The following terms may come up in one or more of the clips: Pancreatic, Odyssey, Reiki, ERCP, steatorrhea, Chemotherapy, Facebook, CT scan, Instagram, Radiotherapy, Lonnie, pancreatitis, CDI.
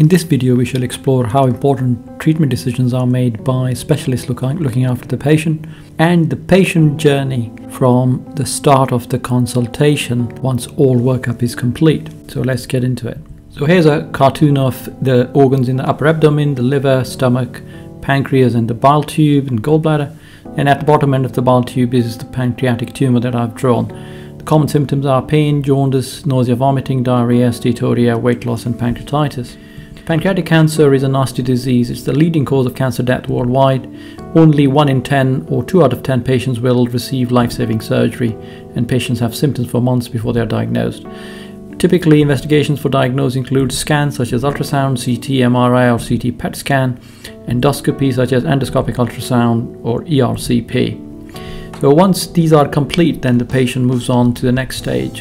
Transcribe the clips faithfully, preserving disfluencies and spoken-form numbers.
In this video, we shall explore how important treatment decisions are made by specialists looking, looking after the patient and the patient journey from the start of the consultation once all workup is complete. So let's get into it. So here's a cartoon of the organs in the upper abdomen, the liver, stomach, pancreas and the bile tube and gallbladder. And at the bottom end of the bile tube is the pancreatic tumor that I've drawn. The common symptoms are pain, jaundice, nausea, vomiting, diarrhea, steatorrhea, weight loss and pancreatitis. Pancreatic cancer is a nasty disease. It's the leading cause of cancer death worldwide. Only one in ten or two out of ten patients will receive life-saving surgery, and patients have symptoms for months before they are diagnosed. Typically, investigations for diagnosis include scans such as ultrasound, C T, M R I or C T P E T scan, endoscopy such as endoscopic ultrasound or E R C P. So once these are complete, then the patient moves on to the next stage.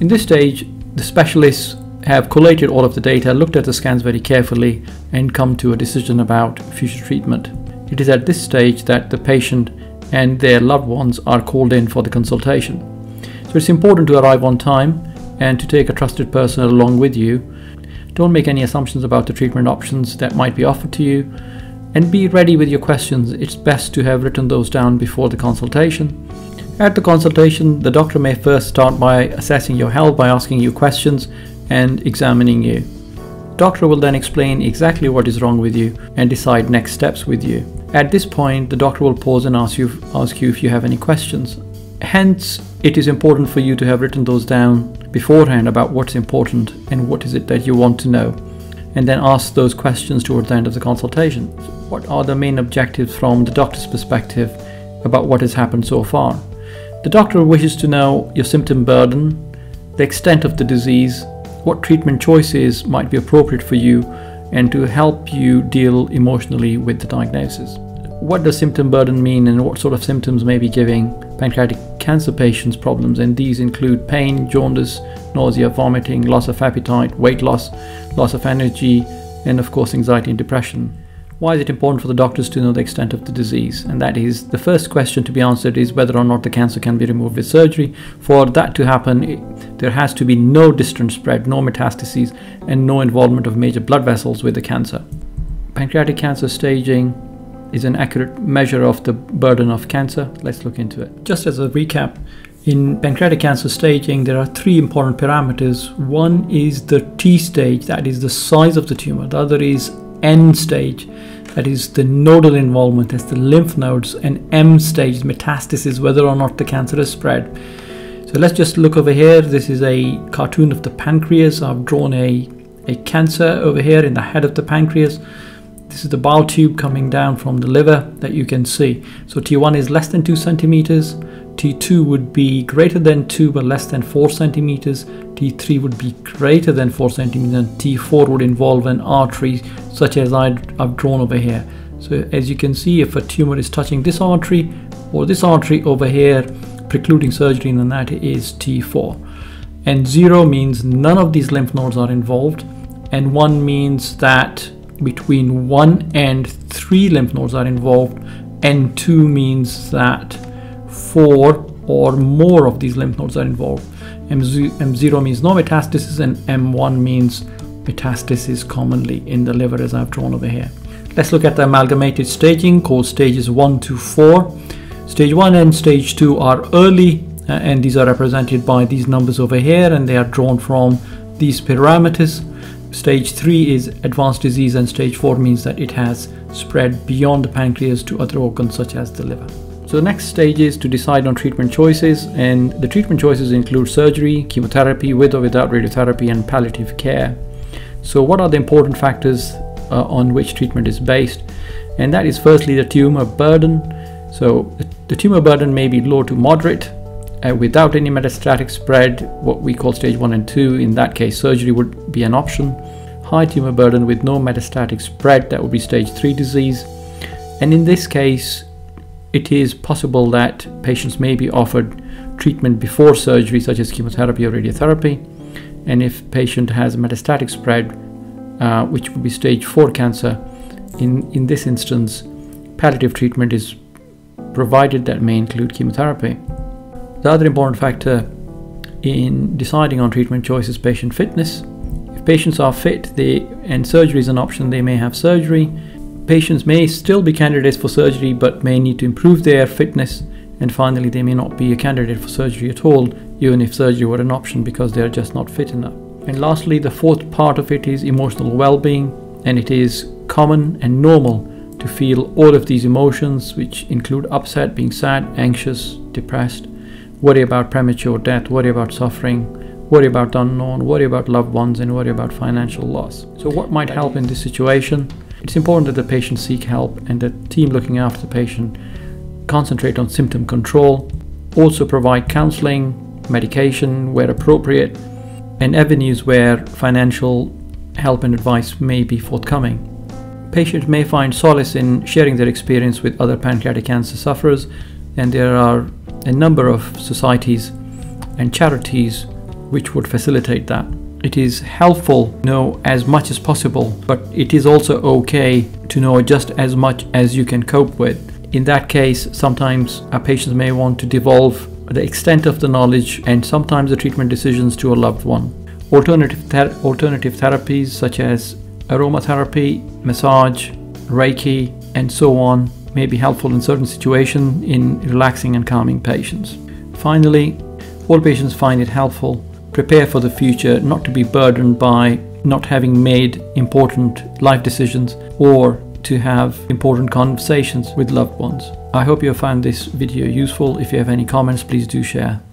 In this stage, the specialists have collated all of the data, looked at the scans very carefully and come to a decision about future treatment. It is at this stage that the patient and their loved ones are called in for the consultation. So it's important to arrive on time and to take a trusted person along with you. Don't make any assumptions about the treatment options that might be offered to you, and be ready with your questions. It's best to have written those down before the consultation. At the consultation, the doctor may first start by assessing your health by asking you questions and examining you. Doctor will then explain exactly what is wrong with you and decide next steps with you. At this point, the doctor will pause and ask you, ask you if you have any questions. Hence, it is important for you to have written those down beforehand about what's important and what is it that you want to know, and then ask those questions towards the end of the consultation. What are the main objectives from the doctor's perspective about what has happened so far? The doctor wishes to know your symptom burden, the extent of the disease, what treatment choices might be appropriate for you, and to help you deal emotionally with the diagnosis. What does symptom burden mean, and what sort of symptoms may be giving pancreatic cancer patients problems? And these include pain, jaundice, nausea, vomiting, loss of appetite, weight loss, loss of energy, and of course anxiety and depression. Why is it important for the doctors to know the extent of the disease? And that is, the first question to be answered is whether or not the cancer can be removed with surgery. For that to happen, it, there has to be no distant spread, no metastases, and no involvement of major blood vessels with the cancer. Pancreatic cancer staging is an accurate measure of the burden of cancer. Let's look into it. Just as a recap, in pancreatic cancer staging, there are three important parameters. One is the T stage, that is the size of the tumor. The other is N stage, that is the nodal involvement, that's the lymph nodes, and M stage, metastasis, whether or not the cancer has spread. So let's just look over here. This is a cartoon of the pancreas. I've drawn a, a cancer over here in the head of the pancreas. This is the bile tube coming down from the liver that you can see. So T one is less than two centimeters. T two would be greater than two but less than four centimeters. T three would be greater than four centimeters. And T four would involve an artery such as I've drawn over here. So as you can see, if a tumor is touching this artery or this artery over here, precluding surgery, then that is T four. And zero means none of these lymph nodes are involved. And one means that between one and three lymph nodes are involved, and two means that four or more of these lymph nodes are involved. M zero means no metastasis, and M one means metastasis commonly in the liver, as I've drawn over here. Let's look at the amalgamated staging called stages one to four. Stage one and stage two are early, and these are represented by these numbers over here, and they are drawn from these parameters. Stage three is advanced disease, and stage four means that it has spread beyond the pancreas to other organs such as the liver. So the next stage is to decide on treatment choices, and the treatment choices include surgery, chemotherapy with or without radiotherapy, and palliative care. So what are the important factors uh, on which treatment is based? And that is firstly the tumor burden. So the tumor burden may be low to moderate, Uh, without any metastatic spread, what we call stage one and two. In that case, surgery would be an option. High tumor burden with no metastatic spread, that would be stage three disease. And in this case, it is possible that patients may be offered treatment before surgery, such as chemotherapy or radiotherapy. And if patient has metastatic spread, uh, which would be stage four cancer, in, in this instance, palliative treatment is provided that may include chemotherapy. The other important factor in deciding on treatment choice is patient fitness. If patients are fit they, and surgery is an option, they may have surgery. Patients may still be candidates for surgery but may need to improve their fitness, and finally they may not be a candidate for surgery at all, even if surgery were an option, because they are just not fit enough. And lastly, the fourth part of it is emotional well-being, and it is common and normal to feel all of these emotions, which include upset, being sad, anxious, depressed, worry about premature death, worry about suffering, worry about the unknown, worry about loved ones, and worry about financial loss. So what might help in this situation? It's important that the patient seek help and the team looking after the patient concentrate on symptom control, also provide counseling, medication where appropriate, and avenues where financial help and advice may be forthcoming. Patients may find solace in sharing their experience with other pancreatic cancer sufferers, and there are a number of societies and charities which would facilitate that. It is helpful to know as much as possible, but it is also okay to know just as much as you can cope with. In that case, sometimes our patients may want to devolve the extent of the knowledge and sometimes the treatment decisions to a loved one. Alternative, ther alternative therapies such as aromatherapy, massage, Reiki, and so on may be helpful in certain situations in relaxing and calming patients. Finally, all patients find it helpful. Prepare for the future, not to be burdened by not having made important life decisions or to have important conversations with loved ones. I hope you have found this video useful. If you have any comments, please do share.